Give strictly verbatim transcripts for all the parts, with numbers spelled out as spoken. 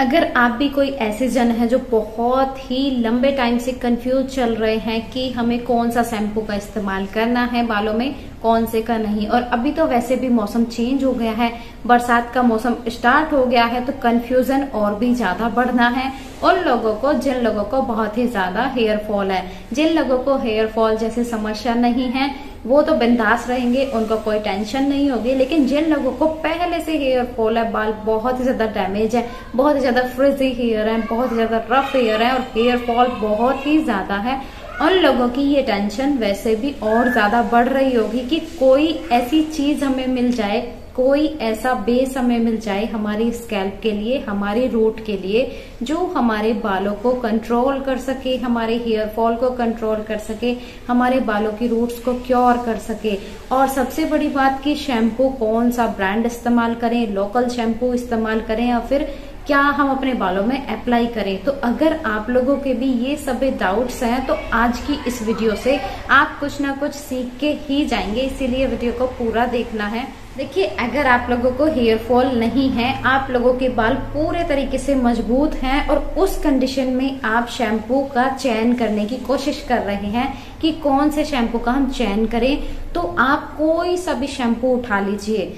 अगर आप भी कोई ऐसे जन हैं जो बहुत ही लंबे टाइम से कंफ्यूज चल रहे हैं कि हमें कौन सा शैम्पू का इस्तेमाल करना है बालों में, कौन से का नहीं, और अभी तो वैसे भी मौसम चेंज हो गया है, बरसात का मौसम स्टार्ट हो गया है, तो कंफ्यूजन और भी ज्यादा बढ़ना है उन लोगों को जिन लोगों को बहुत ही ज्यादा हेयर फॉल है। जिन लोगों को हेयर फॉल जैसी समस्या नहीं है वो तो बिंदास रहेंगे, उनको कोई टेंशन नहीं होगी, लेकिन जिन लोगों को पहले से हेयर फॉल है, बाल बहुत ही ज्यादा डैमेज है, बहुत ही ज्यादा फ्रिजी हेयर है, बहुत ही ज्यादा रफ हेयर है और हेयर फॉल बहुत ही ज्यादा है, उन लोगों की ये टेंशन वैसे भी और ज्यादा बढ़ रही होगी कि कोई ऐसी चीज हमें मिल जाए, कोई ऐसा बेस हमें मिल जाए हमारी स्कैल्प के लिए, हमारे रूट के लिए, जो हमारे बालों को कंट्रोल कर सके, हमारे हेयर फॉल को कंट्रोल कर सके, हमारे बालों की रूट्स को क्योर कर सके। और सबसे बड़ी बात कि शैम्पू कौन सा ब्रांड इस्तेमाल करें, लोकल शैम्पू इस्तेमाल करें या फिर क्या हम अपने बालों में अप्लाई करें। तो अगर आप लोगों के भी ये सभी डाउट्स हैं तो आज की इस वीडियो से आप कुछ ना कुछ सीख के ही जाएंगे, इसीलिए वीडियो को पूरा देखना है। देखिए, अगर आप लोगों को हेयर फॉल नहीं है, आप लोगों के बाल पूरे तरीके से मजबूत हैं और उस कंडीशन में आप शैम्पू का चयन करने की कोशिश कर रहे हैं कि कौन से शैम्पू का हम चयन करें, तो आप कोई सा भी शैम्पू उठा लीजिए।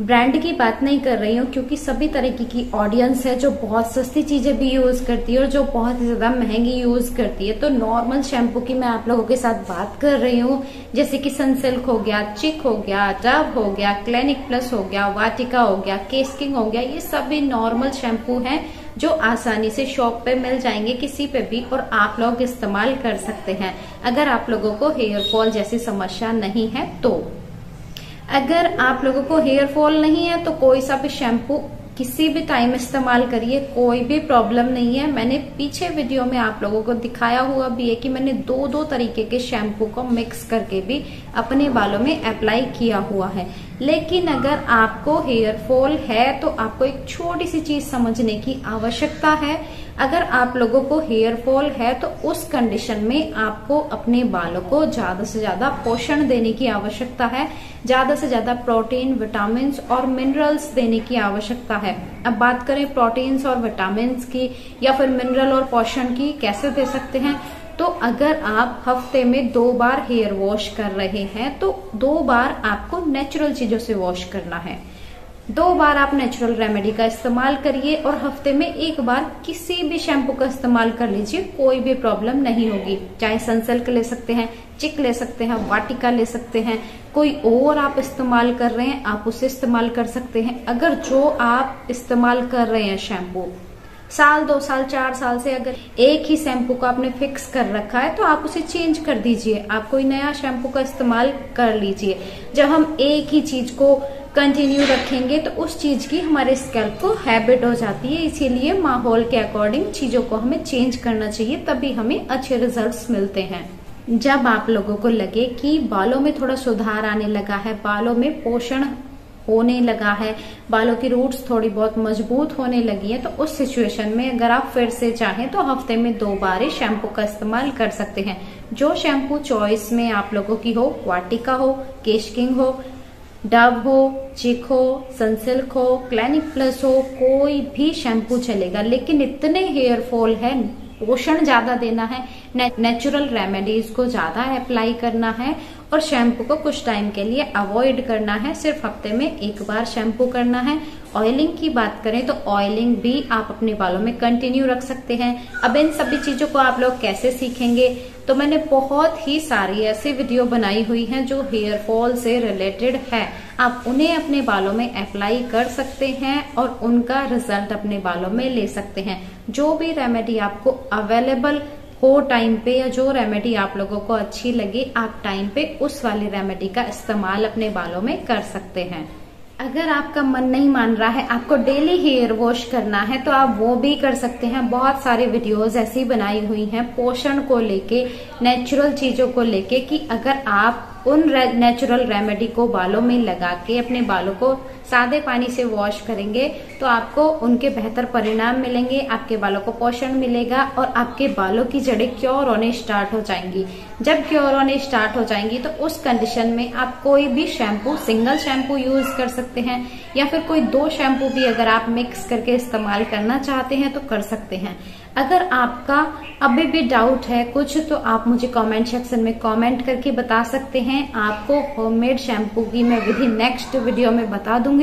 ब्रांड की बात नहीं कर रही हूँ क्योंकि सभी तरीके की ऑडियंस है जो बहुत सस्ती चीजें भी यूज करती है और जो बहुत ज्यादा महंगी यूज करती है। तो नॉर्मल शैम्पू की मैं आप लोगों के साथ बात कर रही हूँ, जैसे कि सनसिल्क हो गया, चिक हो गया, डव हो गया, क्लिनिक प्लस हो गया, वाटिका हो गया, केस किंग हो गया। ये सभी नॉर्मल शैम्पू हैं जो आसानी से शॉप पे मिल जाएंगे किसी पे भी और आप लोग इस्तेमाल कर सकते हैं अगर आप लोगों को हेयर फॉल जैसी समस्या नहीं है। तो अगर आप लोगों को हेयर फॉल नहीं है तो कोई सा भी शैम्पू किसी भी टाइम इस्तेमाल करिए, कोई भी प्रॉब्लम नहीं है। मैंने पीछे वीडियो में आप लोगों को दिखाया हुआ भी है कि मैंने दो दो तरीके के शैम्पू को मिक्स करके भी अपने बालों में अप्लाई किया हुआ है। लेकिन अगर आपको हेयर फॉल है तो आपको एक छोटी सी चीज समझने की आवश्यकता है। अगर आप लोगों को हेयर फॉल है तो उस कंडीशन में आपको अपने बालों को ज्यादा से ज्यादा पोषण देने की आवश्यकता है, ज्यादा से ज्यादा प्रोटीन, विटामिन्स और मिनरल्स देने की आवश्यकता है। अब बात करें प्रोटीन्स और विटामिन्स की या फिर मिनरल और पोषण की कैसे दे सकते हैं। तो अगर आप हफ्ते में दो बार हेयर वॉश कर रहे हैं तो दो बार आपको नेचुरल चीजों से वॉश करना है। दो बार आप नेचुरल रेमेडी का इस्तेमाल करिए और हफ्ते में एक बार किसी भी शैम्पू का इस्तेमाल कर लीजिए, कोई भी प्रॉब्लम नहीं होगी। चाहे सनसिल्क ले सकते हैं, चिक ले सकते हैं, वाटिका ले सकते हैं, कोई और आप इस्तेमाल कर रहे हैं आप उसे इस्तेमाल कर सकते हैं। अगर जो आप इस्तेमाल कर रहे हैं शैम्पू साल, दो साल, चार साल से अगर एक ही शैम्पू को आपने फिक्स कर रखा है तो आप उसे चेंज कर दीजिए, आप कोई नया शैम्पू का इस्तेमाल कर लीजिए। जब हम एक ही चीज को कंटिन्यू रखेंगे तो उस चीज की हमारे स्कैल्प को हैबिट हो जाती है। इसीलिए माहौल के अकॉर्डिंग चीजों को हमें चेंज करना चाहिए, तभी हमें अच्छे रिजल्ट्स मिलते हैं। जब आप लोगों को लगे कि बालों में थोड़ा सुधार आने लगा है, बालों में पोषण होने लगा है, बालों की रूट्स थोड़ी बहुत मजबूत होने लगी है, तो उस सिचुएशन में अगर आप फिर से चाहें तो हफ्ते में दो बार ही शैम्पू का इस्तेमाल कर सकते हैं। जो शैम्पू चॉइस में आप लोगों की हो, वाटिका हो, केश किंग हो, डव हो, चिक हो, सनसिल्क हो, क्लिनिक प्लस हो, कोई भी शैम्पू चलेगा। लेकिन इतने हेयर फॉल है, पोषण ज्यादा देना है, ने, नेचुरल रेमेडीज को ज्यादा अप्लाई करना है और शैम्पू को कुछ टाइम के लिए अवॉइड करना है। सिर्फ हफ्ते में एक बार शैम्पू करना है। ऑयलिंग की बात करें तो ऑयलिंग भी आप अपने बालों में कंटिन्यू रख सकते हैं। अब इन सभी चीजों को आप लोग कैसे सीखेंगे, तो मैंने बहुत ही सारी ऐसी वीडियो बनाई हुई हैं जो हेयर फॉल से रिलेटेड है। आप उन्हें अपने बालों में अप्लाई कर सकते हैं और उनका रिजल्ट अपने बालों में ले सकते हैं। जो भी रेमेडी आपको अवेलेबल हो टाइम पे या जो रेमेडी आप लोगों को अच्छी लगे, आप टाइम पे उस वाली रेमेडी का इस्तेमाल अपने बालों में कर सकते हैं। अगर आपका मन नहीं मान रहा है, आपको डेली हेयर वॉश करना है, तो आप वो भी कर सकते हैं। बहुत सारे वीडियोस ऐसी बनाई हुई हैं पोषण को लेके, नेचुरल चीजों को लेके, कि अगर आप उन नेचुरल रेमेडी को बालों में लगा के अपने बालों को सादे पानी से वॉश करेंगे तो आपको उनके बेहतर परिणाम मिलेंगे, आपके बालों को पोषण मिलेगा और आपके बालों की जड़ें क्योर होने स्टार्ट हो जाएंगी। जब क्योर होने स्टार्ट हो जाएंगी तो उस कंडीशन में आप कोई भी शैम्पू, सिंगल शैम्पू यूज कर सकते हैं या फिर कोई दो शैम्पू भी अगर आप मिक्स करके इस्तेमाल करना चाहते हैं तो कर सकते हैं। अगर आपका अभी भी डाउट है कुछ तो आप मुझे कमेंट सेक्शन में कमेंट करके बता सकते हैं। आपको होममेड शैम्पू की मैं विधि नेक्स्ट वीडियो में बता दूंगी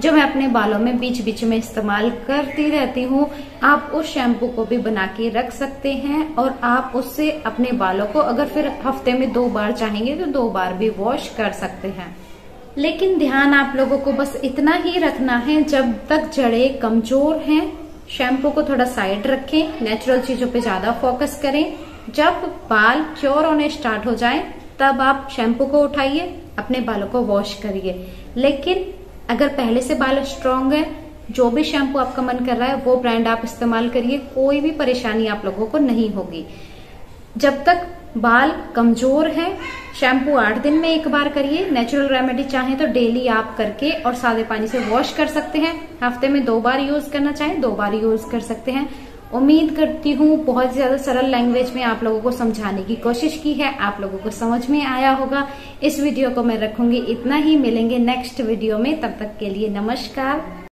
जो मैं अपने बालों में बीच बीच में इस्तेमाल करती रहती हूँ। आप उस शैम्पू को भी बना के रख सकते हैं और आप उससे अपने बालों को अगर फिर हफ्ते में दो बार चाहेंगे तो दो बार भी वॉश कर सकते हैं। लेकिन ध्यान आप लोगों को बस इतना ही रखना है, जब तक जड़ें कमजोर हैं शैम्पू को थोड़ा साइड रखें, नेचुरल चीजों पे ज्यादा फोकस करें। जब बाल क्योर होने स्टार्ट हो जाए तब आप शैम्पू को उठाइए, अपने बालों को वॉश करिए। लेकिन अगर पहले से बाल स्ट्रांग है, जो भी शैम्पू आपका मन कर रहा है वो ब्रांड आप इस्तेमाल करिए, कोई भी परेशानी आप लोगों को नहीं होगी। जब तक बाल कमजोर है शैम्पू आठ दिन में एक बार करिए, नेचुरल रेमेडी चाहे तो डेली आप करके और सादे पानी से वॉश कर सकते हैं। हफ्ते में दो बार यूज करना चाहे दो बार यूज कर सकते हैं। उम्मीद करती हूँ बहुत ज्यादा सरल लैंग्वेज में आप लोगों को समझाने की कोशिश की है, आप लोगों को समझ में आया होगा। इस वीडियो को मैं रखूंगी इतना ही, मिलेंगे नेक्स्ट वीडियो में, तब तक के लिए नमस्कार।